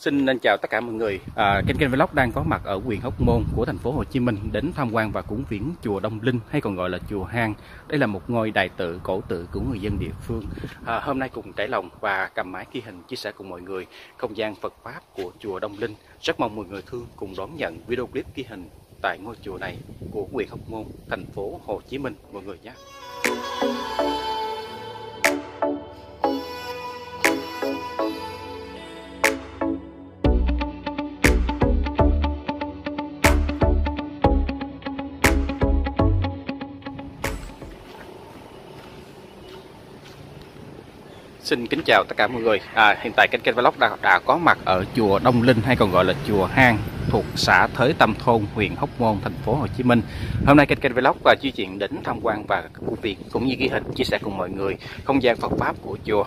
Xin nên chào tất cả mọi người. Ken Ken Vlog đang có mặt ở huyện Hóc Môn của thành phố Hồ Chí Minh đến tham quan và cúng viếng chùa Đông Linh hay còn gọi là chùa Hang. Đây là một ngôi đại tự cổ tự của người dân địa phương. Hôm nay cùng trải lòng và cầm máy ghi hình chia sẻ cùng mọi người không gian Phật pháp của chùa Đông Linh. Rất mong mọi người thương cùng đón nhận video clip ghi hình tại ngôi chùa này của huyện Hóc Môn, thành phố Hồ Chí Minh mọi người nhé. Xin kính chào tất cả mọi người. Hiện tại Ken Ken Vlog đã có mặt ở chùa Đông Linh hay còn gọi là chùa Hang thuộc xã Thới Tam Thôn, huyện Hóc Môn, thành phố Hồ Chí Minh. Hôm nay Ken Ken Vlog và di chuyển đến tham quan và công việc cũng như ghi hình chia sẻ cùng mọi người không gian Phật pháp của chùa.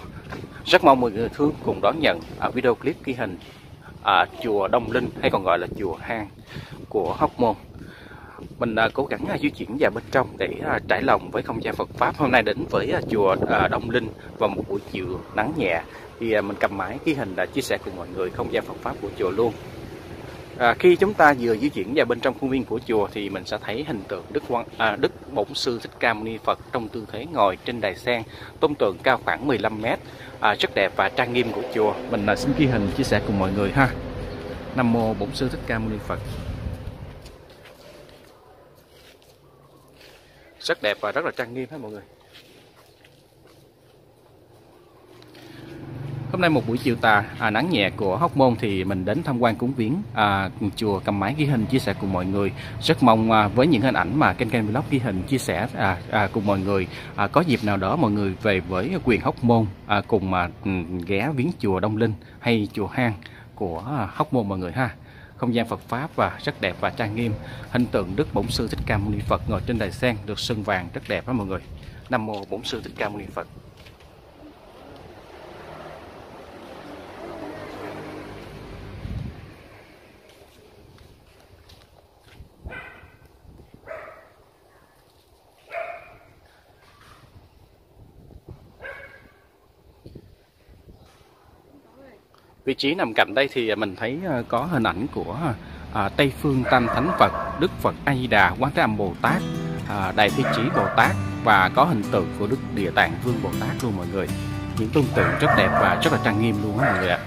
Rất mong mọi người thương cùng đón nhận video clip ghi hình chùa Đông Linh hay còn gọi là chùa Hang của Hóc Môn. Mình cố gắng di chuyển vào bên trong để trải lòng với không gian Phật pháp. Hôm nay đến với chùa Đông Linh vào một buổi chiều nắng nhẹ thì mình cầm máy ghi hình đã chia sẻ cùng mọi người không gian Phật pháp của chùa luôn. Khi chúng ta vừa di chuyển vào bên trong khuôn viên của chùa thì mình sẽ thấy hình tượng Đức Bổn Sư Thích Ca Mâu Ni Phật trong tư thế ngồi trên đài sen, tôn tượng cao khoảng 15 m, rất đẹp và trang nghiêm của chùa. Mình xin ghi hình chia sẻ cùng mọi người ha. Nam mô Bổn Sư Thích Ca Mâu Ni Phật. Rất đẹp và rất là trang nghiêm hết mọi người. Hôm nay một buổi chiều tà nắng nhẹ của Hóc Môn thì mình đến tham quan cúng viếng chùa, cầm máy ghi hình chia sẻ cùng mọi người. Rất mong với những hình ảnh mà Ken Ken Vlog ghi hình chia sẻ cùng mọi người, có dịp nào đó mọi người về với huyện Hóc Môn cùng mà ghé viếng chùa Đông Linh hay chùa Hang của Hóc Môn mọi người ha. Không gian Phật pháp và rất đẹp và trang nghiêm. Hình tượng Đức Bổn Sư Thích Ca Mâu Ni Phật ngồi trên đài sen được sơn vàng rất đẹp đó mọi người. Nam mô Bổn Sư Thích Ca Mâu Ni Phật. Vị trí nằm cạnh đây thì mình thấy có hình ảnh của Tây Phương Tam Thánh Phật, Đức Phật A Di Đà, Quán Thế Âm Bồ Tát, Đại Thế Chí Bồ Tát và có hình tượng của Đức Địa Tạng Vương Bồ Tát luôn mọi người. Những tôn tượng rất đẹp và rất là trang nghiêm luôn đó mọi người ạ.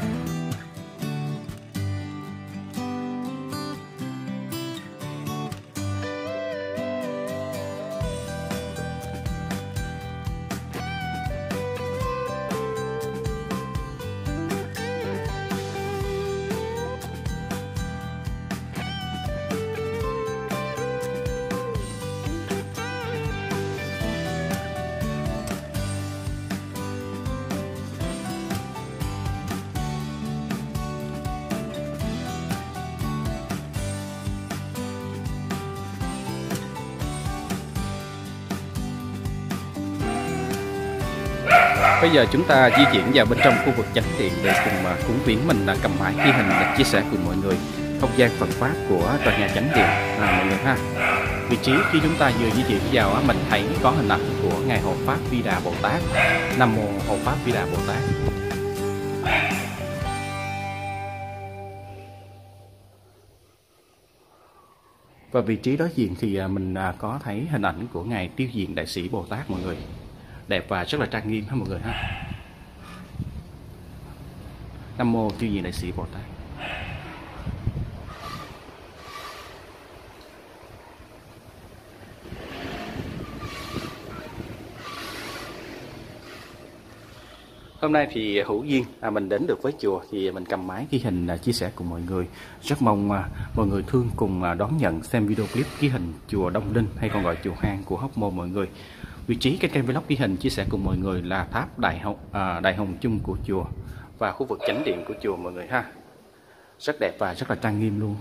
Bây giờ chúng ta di chuyển vào bên trong khu vực chánh điện để cùng cúng viếng. Mình là cầm máy ghi hình để chia sẻ cùng mọi người không gian Phật pháp của tòa nhà chánh điện mọi người ha. Vị trí khi chúng ta vừa di chuyển vào mình thấy có hình ảnh của ngài Hộ Pháp Vi Đà Bồ Tát. Nam mô Hộ Pháp Vi Đà Bồ Tát. Và vị trí đối diện thì mình có thấy hình ảnh của ngài Tiêu Diện Đại Sĩ Bồ Tát mọi người. Đẹp và rất là trang nghiêm ha mọi người ha. Nam mô Tiêu Diện Đại Sĩ Bồ Tát. Hôm nay thì hữu duyên mình đến được với chùa thì mình cầm máy ghi hình chia sẻ cùng mọi người. Rất mong mọi người thương cùng đón nhận xem video clip ghi hình chùa Đông Linh hay còn gọi chùa Hang của Hóc Môn mọi người. Vị trí Ken Ken Vlog ghi hình chia sẻ cùng mọi người là tháp Đại Hồng Chung của chùa và khu vực chánh điện của chùa mọi người ha. Rất đẹp và rất là trang nghiêm luôn.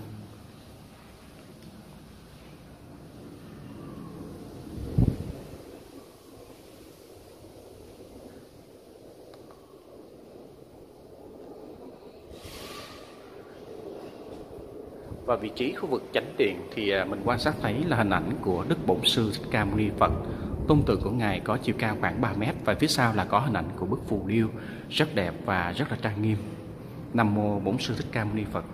Và vị trí khu vực chánh điện thì mình quan sát thấy là hình ảnh của Đức Bổn Sư Thích Ca Mâu Ni Phật. Tôn tượng của ngài có chiều cao khoảng 3 m và phía sau là có hình ảnh của bức phù điêu rất đẹp và rất là trang nghiêm. Nam mô Bổn Sư Thích Ca Mâu Ni Phật.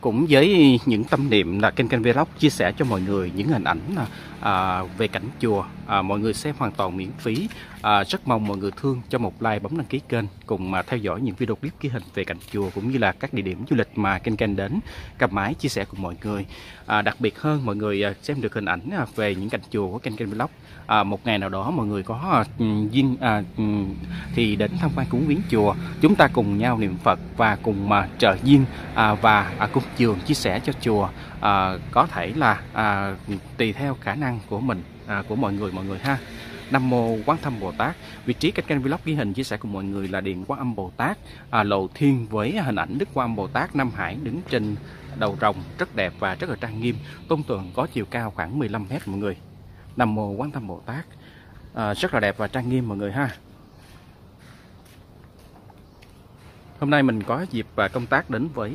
Cũng với những tâm niệm là Ken Ken Vlog chia sẻ cho mọi người những hình ảnh về cảnh chùa, mọi người xem hoàn toàn miễn phí. Rất mong mọi người thương cho một like, bấm đăng ký kênh, cùng theo dõi những video clip ghi hình về cảnh chùa cũng như là các địa điểm du lịch mà Ken Ken đến cầm máy chia sẻ cùng mọi người. Đặc biệt hơn, mọi người xem được hình ảnh về những cảnh chùa của Ken Ken Vlog. Một ngày nào đó mọi người có duyên thì đến tham quan cúng viếng chùa, chúng ta cùng nhau niệm Phật và cùng mà trợ duyên và cùng dường chia sẻ cho chùa, có thể là tùy theo khả năng của mình, của mọi người ha. Nam mô Quán Thế Âm Bồ Tát. Vị trí Ken Ken Vlog ghi hình chia sẻ cùng mọi người là điện Quán Âm Bồ Tát, lộ thiên với hình ảnh Đức Quan Âm Bồ Tát Nam Hải đứng trên đầu rồng, rất đẹp và rất là trang nghiêm. Tôn tượng có chiều cao khoảng 15 mét mọi người. Nam mô Quán Thế Âm Bồ Tát, rất là đẹp và trang nghiêm mọi người ha. Hôm nay mình có dịp công tác đến với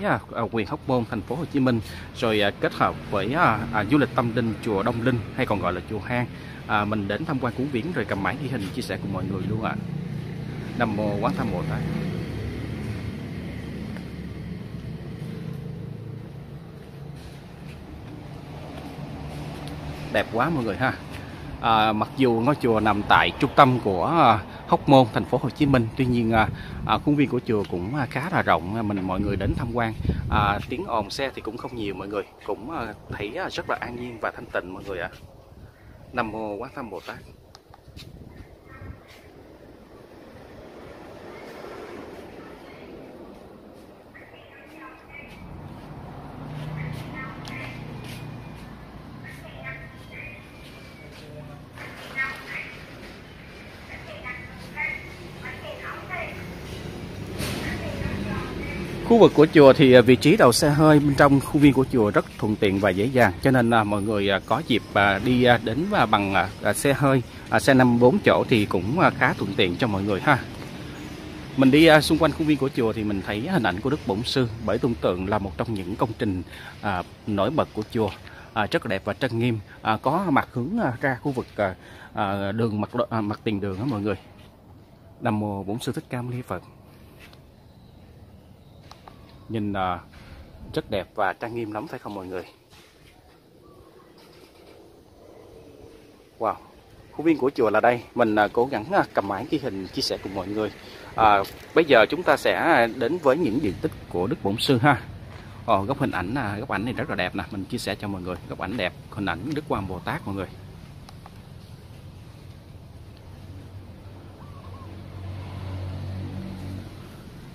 huyện Hóc Môn, thành phố Hồ Chí Minh, rồi kết hợp với du lịch tâm linh chùa Đông Linh hay còn gọi là chùa Hang. Mình đến tham quan cúng viếng rồi cầm máy ghi hình chia sẻ cùng mọi người luôn ạ. Nam mô Quán Thế Âm Bồ Tát. Đẹp quá mọi người ha. Mặc dù ngôi chùa nằm tại trung tâm của Hóc Môn, thành phố Hồ Chí Minh, tuy nhiên khuôn viên của chùa cũng khá là rộng, mọi người đến tham quan. Tiếng ồn xe thì cũng không nhiều mọi người, cũng thấy rất là an nhiên và thanh tịnh mọi người ạ. Nam mô Quán Thế Âm Bồ Tát. Khu vực của chùa thì vị trí đậu xe hơi bên trong khuôn viên của chùa rất thuận tiện và dễ dàng, cho nên là mọi người có dịp đi đến và bằng xe hơi, xe 5-4 chỗ thì cũng khá thuận tiện cho mọi người ha. Mình đi xung quanh khuôn viên của chùa thì mình thấy hình ảnh của Đức Bổn Sư, bởi tôn tượng là một trong những công trình nổi bật của chùa, rất đẹp và trang nghiêm, có mặt hướng ra khu vực đường mặt tiền đường đó mọi người. Nam mô Bổn Sư Thích Ca Mâu Ni Phật. Nhìn rất đẹp và trang nghiêm lắm phải không mọi người? Wow, khuôn viên của chùa là đây. Mình cố gắng cầm máy ghi hình chia sẻ cùng mọi người. Bây giờ chúng ta sẽ đến với những điển tích của Đức Bổn Sư ha. Góc hình ảnh, góc ảnh này rất là đẹp nè, mình chia sẻ cho mọi người. Góc ảnh đẹp, hình ảnh Đức Quan Bồ Tát mọi người.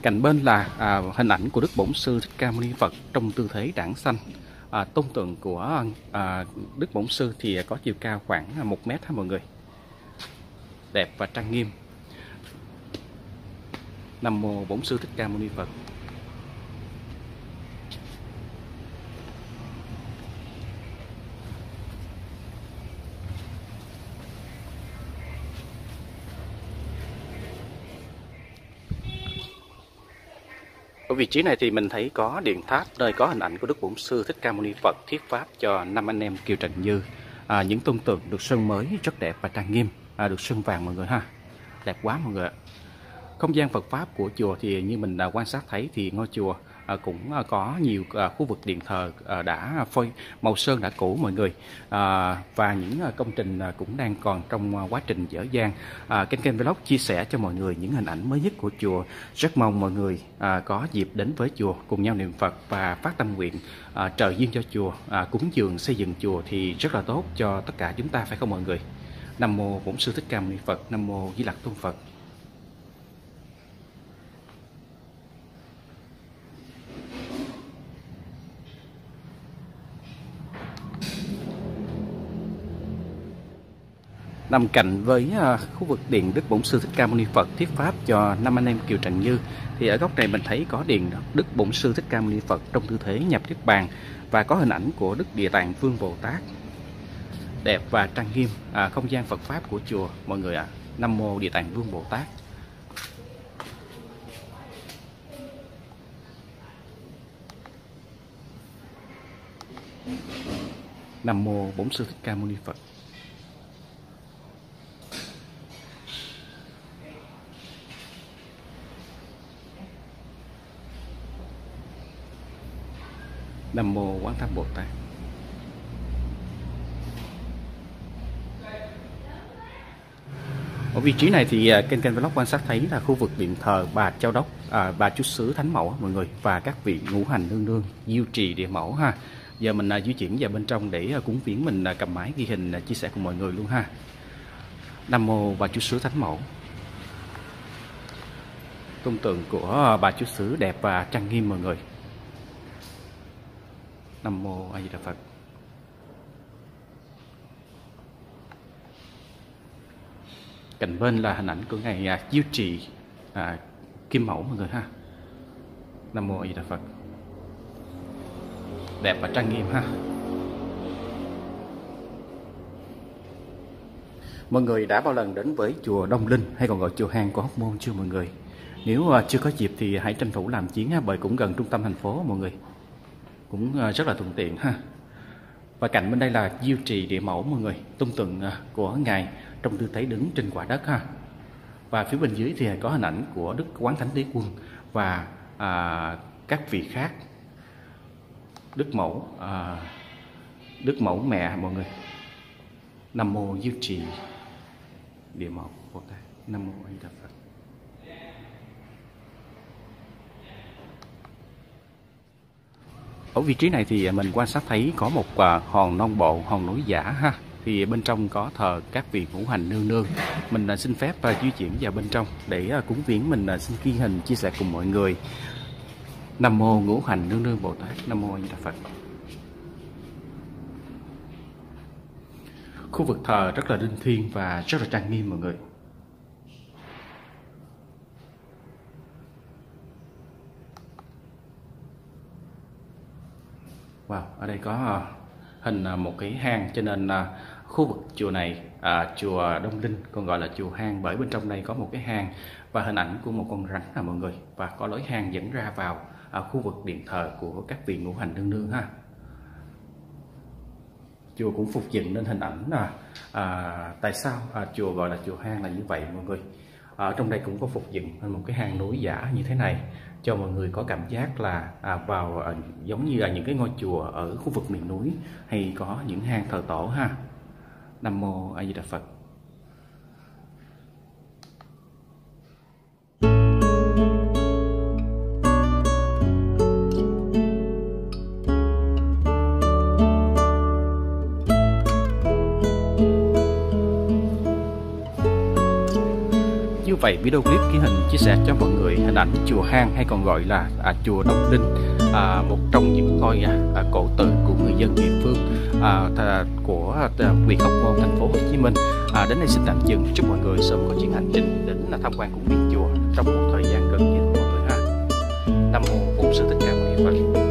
Cạnh bên là hình ảnh của Đức Bổn Sư Thích Ca Mâu Ni Phật trong tư thế đản sanh. Tôn tượng của Đức Bổn Sư thì có chiều cao khoảng 1 mét ha mọi người. Đẹp và trang nghiêm. Nam mô Bổn Sư Thích Ca Mâu Ni Phật. Ở vị trí này thì mình thấy có điện tháp, nơi có hình ảnh của Đức Bổn Sư Thích Ca Mâu Ni Phật thuyết pháp cho 5 anh em Kiều Trần Như. Những tôn tượng được sơn mới rất đẹp và trang nghiêm, được sơn vàng mọi người ha. Đẹp quá mọi người ạ. Không gian Phật pháp của chùa thì như mình quan sát thấy thì ngôi chùa cũng có nhiều khu vực điện thờ đã phơi màu sơn đã cũ mọi người, và những công trình cũng đang còn trong quá trình dở dang. Ken Ken Vlog chia sẻ cho mọi người những hình ảnh mới nhất của chùa. Rất mong mọi người có dịp đến với chùa cùng nhau niệm Phật và phát tâm nguyện trợ duyên cho chùa, cúng dường xây dựng chùa thì rất là tốt cho tất cả chúng ta phải không mọi người? Nam mô Bổn Sư Thích Ca Mâu Ni Phật. Nam mô Di Lặc Tôn Phật. Nằm cạnh với khu vực điện Đức Bổn Sư Thích Ca Mâu Ni Phật thuyết pháp cho 5 anh em Kiều Trần Như thì ở góc này mình thấy có điện Đức Bổn Sư Thích Ca Mâu Ni Phật trong tư thế nhập Niết Bàn và có hình ảnh của Đức Địa Tạng Vương Bồ Tát. Đẹp và trang nghiêm, không gian Phật pháp của chùa mọi người ạ. Nam Mô Địa Tạng Vương Bồ Tát. Nam Mô Bổn Sư Thích Ca Mâu Ni Phật. Nam Mô Quán Thế Âm Bồ Tát. Ở vị trí này thì Ken Ken Vlog quan sát thấy là khu vực điện thờ Bà Châu Đốc, Bà Chúa Xứ Thánh Mẫu mọi người, và các vị Ngũ Hành Nương Nương, Diêu Trì Địa Mẫu ha. Giờ mình di chuyển vào bên trong để cúng viếng, mình cầm máy ghi hình chia sẻ cùng mọi người luôn ha. Nam Mô Bà Chúa Xứ Thánh Mẫu. Tôn tượng của Bà Chúa Xứ đẹp và trang nghiêm mọi người. Nam Mô A Di Đà Phật. Cạnh bên là hình ảnh của Ngài Diêu Trì Kim Mẫu mọi người ha. Nam Mô A Di Đà Phật. Đẹp và trang nghiêm ha. Mọi người đã bao lần đến với chùa Đông Linh hay còn gọi chùa Hang của Hóc Môn chưa mọi người? Nếu chưa có dịp thì hãy tranh thủ làm chuyến ha, bởi cũng gần trung tâm thành phố mọi người, cũng rất là thuận tiện ha. Và cạnh bên đây là Diêu Trì Địa Mẫu mọi người, tôn tượng của Ngài trong tư thế đứng trên quả đất ha. Và phía bên dưới thì có hình ảnh của Đức Quán Thánh Đế Quân và các vị khác, Đức Mẫu Mẹ mọi người. Nam Mô Diêu Trì Địa Mẫu Bồ Tát. Nam Mô A Di Đà Phật. Ở vị trí này thì mình quan sát thấy có một hòn non bộ, hòn núi giả ha. Thì bên trong có thờ các vị Ngũ Hành Nương Nương. Mình xin phép di chuyển vào bên trong để cúng viếng, mình xin ghi hình chia sẻ cùng mọi người. Nam Mô Ngũ Hành Nương Nương Bồ Tát. Nam Mô A Di Đà Phật. Khu vực thờ rất là linh thiêng và rất là trang nghiêm mọi người. Wow, ở đây có hình một cái hang, cho nên khu vực chùa này, chùa Đông Linh còn gọi là chùa Hang, bởi bên trong đây có một cái hang và hình ảnh của một con rắn là mọi người, và có lối hang dẫn ra vào khu vực điện thờ của các vị Ngũ Hành Nương Nương ha. Chùa cũng phục dựng nên hình ảnh là tại sao chùa gọi là chùa Hang là như vậy mọi người. Ở trong đây cũng có phục dựng một cái hang núi giả như thế này cho mọi người có cảm giác là vào giống như là những cái ngôi chùa ở khu vực miền núi hay có những hang thờ tổ ha. Nam Mô A Di Đà Phật. Như vậy video clip ghi hình chia sẻ cho mọi người hình ảnh chùa Hang hay còn gọi là chùa Đông Linh, một trong những ngôi cổ tự của người dân địa phương của huyện Hóc Môn, thành phố Hồ Chí Minh. Đến đây xin tạm dừng, chúc mọi người sớm có chuyến hành trình đến tham quan cung điện chùa trong một thời gian gần nhất mọi người ha. Nam Mô Bổn Sư Thích Ca Mâu Ni Phật.